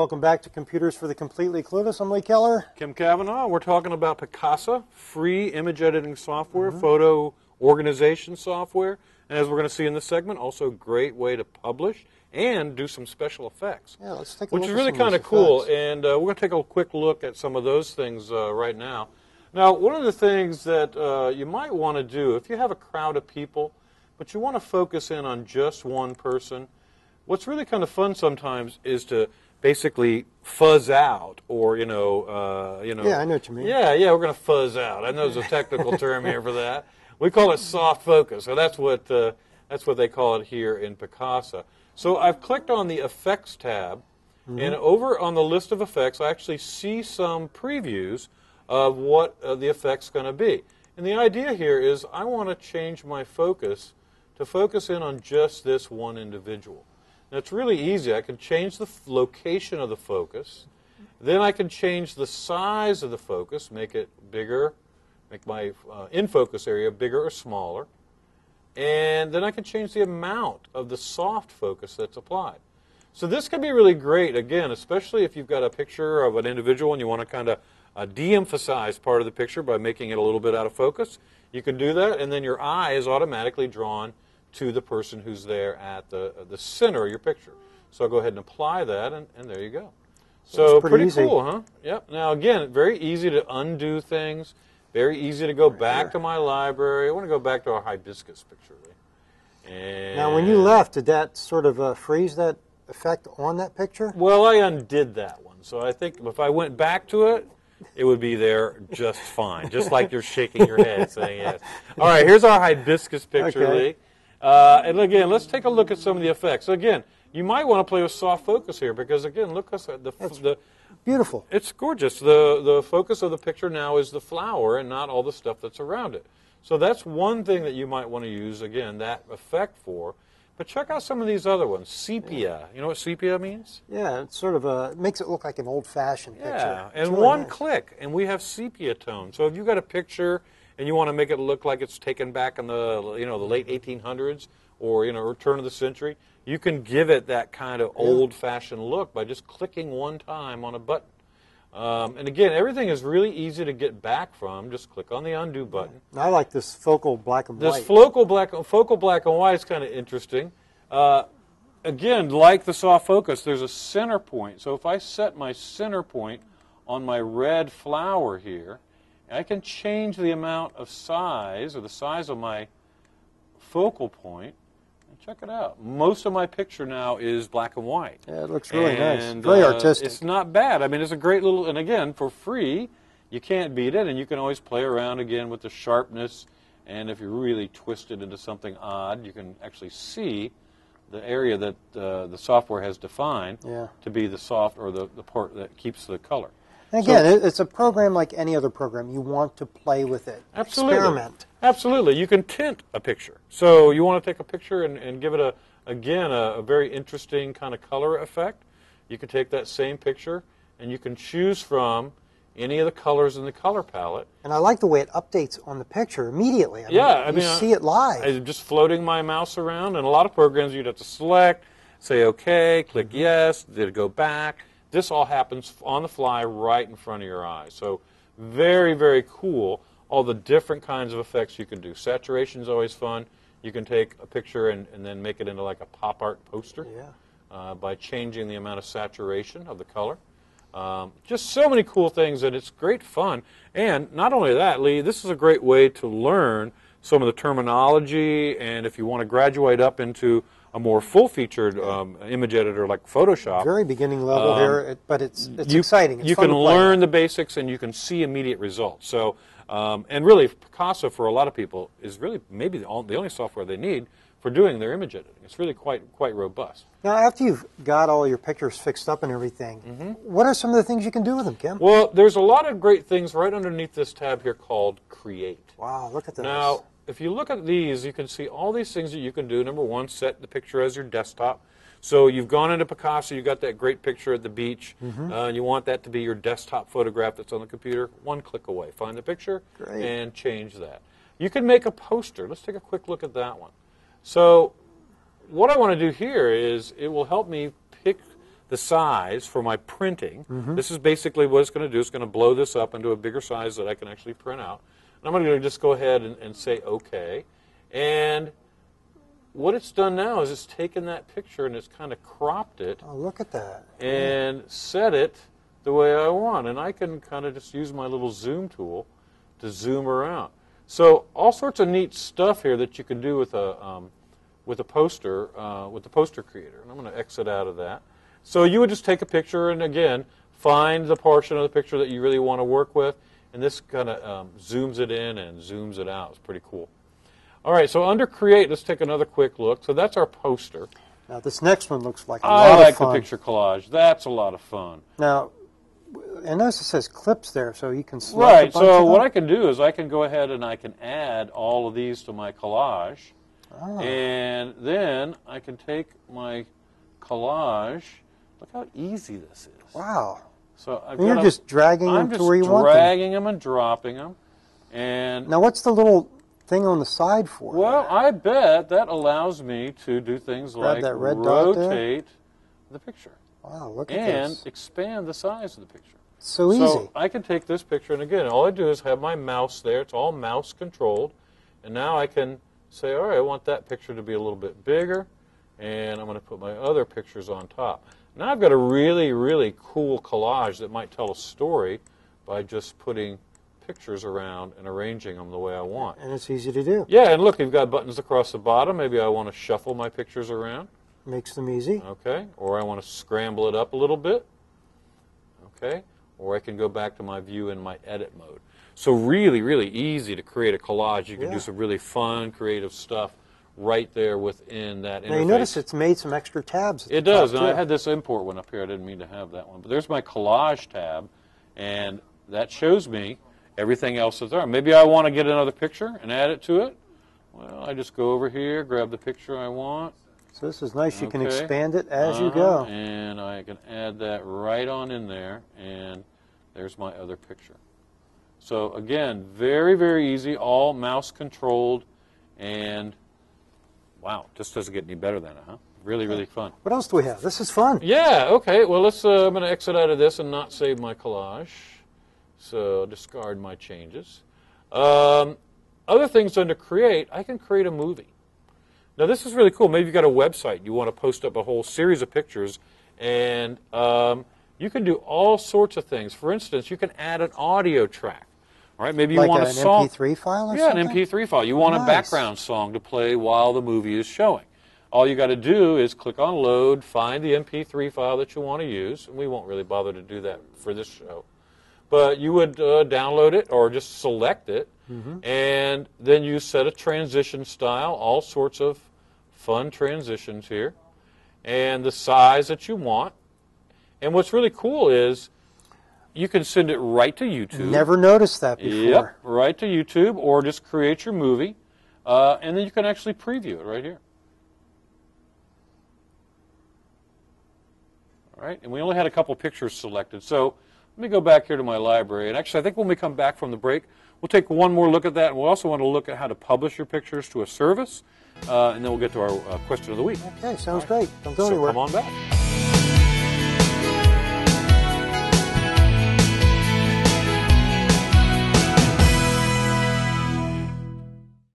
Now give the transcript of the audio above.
welcome back to Computers for the Completely Clueless. I'm Lee Keller. Kim Cavanaugh. We're talking about Picasa, free image editing software, photo organization software, and as we're going to see in this segment, also a great way to publish and do some special effects. Yeah, let's take a look at some of those. Which is really kind of cool, and we're going to take a quick look at some of those things right now. Now, one of the things that you might want to do, if you have a crowd of people, but you want to focus in on just one person, what's really kind of fun sometimes is to basically fuzz out, or Yeah, I know what you mean. Yeah, we're going to fuzz out. I know there's a technical term here for that. We call it soft focus, so that's what they call it here in Picasa. So I've clicked on the Effects tab, and over on the list of effects, I actually see some previews of what the effect's going to be. And the idea here is I want to change my focus to focus in on just this one individual. Now, it's really easy. I can change the location of the focus. Then I can change the size of the focus, make it bigger, make my in-focus area bigger or smaller. And then I can change the amount of the soft focus that's applied. So this can be really great, again, especially if you've got a picture of an individual and you want to kind of de-emphasize part of the picture by making it a little bit out of focus. You can do that, and then your eye is automatically drawn to the person who's there at the center of your picture. So I'll go ahead and apply that, and there you go. So pretty cool, huh? Yep. Now, again, very easy to undo things. Very easy to go back to my library. I want to go back to our hibiscus picture. And now, when you left, did that sort of freeze that effect on that picture? Well, I undid that one. So I think if I went back to it, it would be there just fine, just like you're shaking your head saying yes. All right, here's our hibiscus picture, Lee. And, again, let's take a look at some of the effects. So, again, you might want to play with soft focus here because, again, look at the beautiful. It's gorgeous. The focus of the picture now is the flower and not all the stuff that's around it. So that's one thing that you might want to use, again, that effect for. But check out some of these other ones. Sepia. You know what sepia means? Yeah, it's sort of a, makes it look like an old-fashioned picture. Yeah, and really one click, and we have sepia tone. So if you've got a picture and you want to make it look like it's taken back in the, the late 1800s or, turn of the century, you can give it that kind of old-fashioned look by just clicking one time on a button. And again, everything is really easy to get back from. Just click on the undo button. I like this focal black and white. This focal black and white is kind of interesting. Again, like the soft focus, there's a center point. So if I set my center point on my red flower here, I can change the amount of size or the size of my focal point. Check it out. Most of my picture now is black and white. Yeah, it looks really nice. Very artistic. It's not bad. I mean, it's a great little, and again, for free, you can't beat it, and you can always play around again with the sharpness, and if you really twist it into something odd, you can actually see the area that the software has defined to be the soft or the part that keeps the color. And again, so, it's a program like any other program. You want to play with it. Absolutely. Experiment. Absolutely. You can tint a picture. So you want to take a picture and give it, again, a very interesting kind of color effect. You can take that same picture, and you can choose from any of the colors in the color palette. And I like the way it updates on the picture immediately. I mean, you see it live. I'm just floating my mouse around, and a lot of programs you'd have to select, say OK, click yes, then go back. This all happens on the fly right in front of your eyes. So very, very cool, all the different kinds of effects you can do. Saturation is always fun. You can take a picture and then make it into like a pop art poster by changing the amount of saturation of the color. Just so many cool things, and it's great fun. And not only that, Lee, this is a great way to learn some of the terminology, and if you want to graduate up into a more full-featured image editor like Photoshop. Very beginning level here, but it's exciting. It's you can learn the basics and you can see immediate results. So, and really, Picasa for a lot of people is really maybe the only software they need for doing their image editing. It's really quite robust. Now, after you've got all your pictures fixed up and everything, what are some of the things you can do with them, Kim? Well, there's a lot of great things right underneath this tab here called Create. Wow, look at this. Now, if you look at these, you can see all these things that you can do. Number one, set the picture as your desktop. So you've gone into Picasa, you got that great picture at the beach, and you want that to be your desktop photograph that's on the computer. One click away. Find the picture and change that. You can make a poster. Let's take a quick look at that one. So what I want to do here is it will help me pick the size for my printing. Mm-hmm. This is basically what it's going to do. It's going to blow this up into a bigger size that I can actually print out. And I'm going to just go ahead and say OK. And what it's done now is it's taken that picture and it's kind of cropped it. Oh, look at that. And set it the way I want. And I can kind of just use my little zoom tool to zoom around. So all sorts of neat stuff here that you can do with the poster creator. And I'm going to exit out of that. So you would just take a picture and, again, find the portion of the picture that you really want to work with. And this kind of zooms it in and zooms it out. It's pretty cool. All right, so under Create, let's take another quick look. So that's our poster. Now, this next one looks like a lot of fun. I like the picture collage. That's a lot of fun. Now, and notice it says clips there, so you can select a bunch of them. Right, so what I can do is I can go ahead and I can add all of these to my collage. Oh. And then I can take my collage. Look how easy this is. Wow. So you're just dragging them to where you want them. I'm just dragging them and dropping them. And now, what's the little thing on the side for? Well, I bet that allows me to do things like rotate the picture. Wow, look at this. And expand the size of the picture. So easy. So I can take this picture, and again, all I do is have my mouse there. It's all mouse controlled. And now I can say, all right, I want that picture to be a little bit bigger, and I'm going to put my other pictures on top. Now I've got a really, really cool collage that might tell a story by just putting pictures around and arranging them the way I want. And it's easy to do. Yeah, and look, you've got buttons across the bottom. Maybe I want to shuffle my pictures around. Makes them easy. Okay, or I want to scramble it up a little bit. Okay, or I can go back to my view in my edit mode. So really, really easy to create a collage. You can do some really fun, creative stuff right there within that interface. Now you notice it's made some extra tabs. It does, and I had this import one up here. I didn't mean to have that one. But there's my collage tab, and that shows me everything else that's there. Maybe I want to get another picture and add it to it. Well, I just go over here, grab the picture I want. So this is nice. You can expand it as you go. And I can add that right on in there, and there's my other picture. So again, very, very easy, all mouse controlled, and wow, just doesn't get any better than it, huh? Really, really fun. What else do we have? This is fun. Yeah, okay, well, let's, I'm going to exit out of this and not save my collage, so discard my changes. Other things under Create, I can create a movie. Now, this is really cool. Maybe you've got a website. You want to post up a whole series of pictures, and you can do all sorts of things. For instance, you can add an audio track. All right, maybe you want a song. Like an MP3 file or something? Yeah, an MP3 file. You want a background song to play while the movie is showing. All you got to do is click on Load, find the MP3 file that you want to use. And we won't really bother to do that for this show. But you would download it or just select it, and then you set a transition style, all sorts of fun transitions here, and the size that you want. And what's really cool is you can send it right to YouTube. Never noticed that before. Yep, right to YouTube, or just create your movie, and then you can actually preview it right here. All right, and we only had a couple pictures selected. So let me go back here to my library. And actually, I think when we come back from the break, we'll take one more look at that, and we'll also want to look at how to publish your pictures to a service, and then we'll get to our question of the week. Okay, sounds great. Don't go anywhere. Come on back.